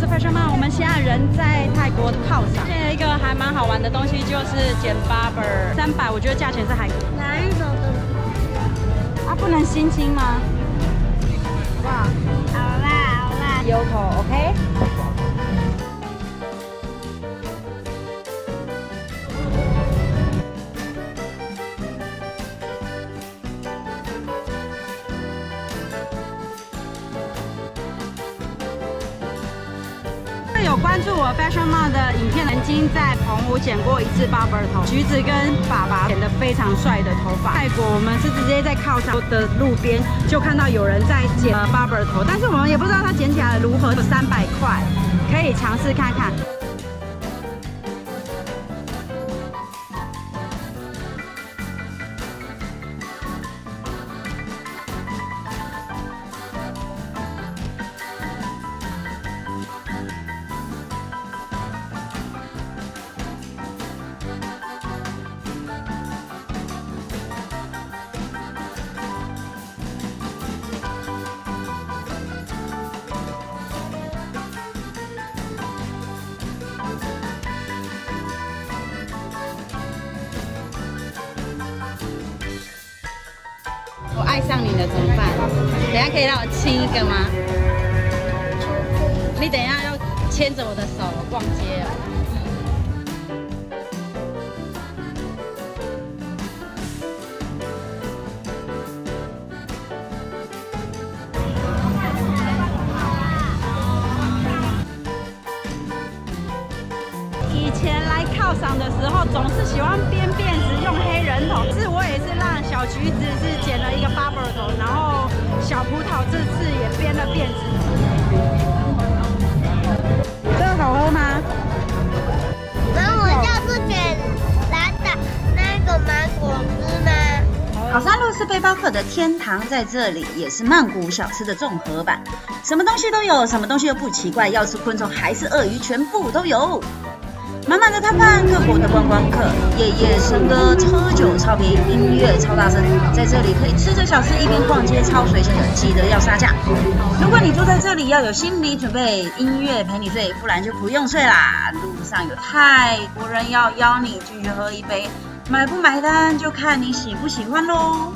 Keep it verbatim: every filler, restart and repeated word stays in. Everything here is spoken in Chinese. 是 Fashion 妈，我们西亚人在泰国犒赏。现在一个还蛮好玩的东西就是剪 barber， 三百，我觉得价钱是还可以。哪一种的？啊，不能心情吗？哇，好啦好啦，油头 OK。有关注我 Fashion 妈的影片，曾经在澎湖剪过一次 barber 头，橘子跟爸爸剪得非常帅的头发。泰国我们是直接在靠山的路边就看到有人在剪 barber 头，但是我们也不知道他剪起来如何，有三百块，可以尝试看看。我爱上你了怎么办？等一下可以让我亲一个吗？你等一下要牵着我的手逛街哦。以前来犒赏的时候，总是喜欢编辫子用黑人头，是我也是让小橘子是剪了一个 barber 头，然后小葡萄这次也编了辫子。这个好喝吗？然后我要是选蓝的那个芒果汁吗？好山路是背包客的天堂，在这里也是曼谷小吃的综合版，什么东西都有，什么东西又不奇怪，要吃昆虫还是鳄鱼，全部都有。 满满的摊贩，各国的观光客，夜夜笙歌，超酒超便宜，音乐超大声，在这里可以吃着小吃一边逛街，超随性的，记得要杀价。如果你住在这里，要有心理准备，音乐陪你睡，不然就不用睡啦。路上有泰国人要邀你进去喝一杯，买不买单就看你喜不喜欢喽。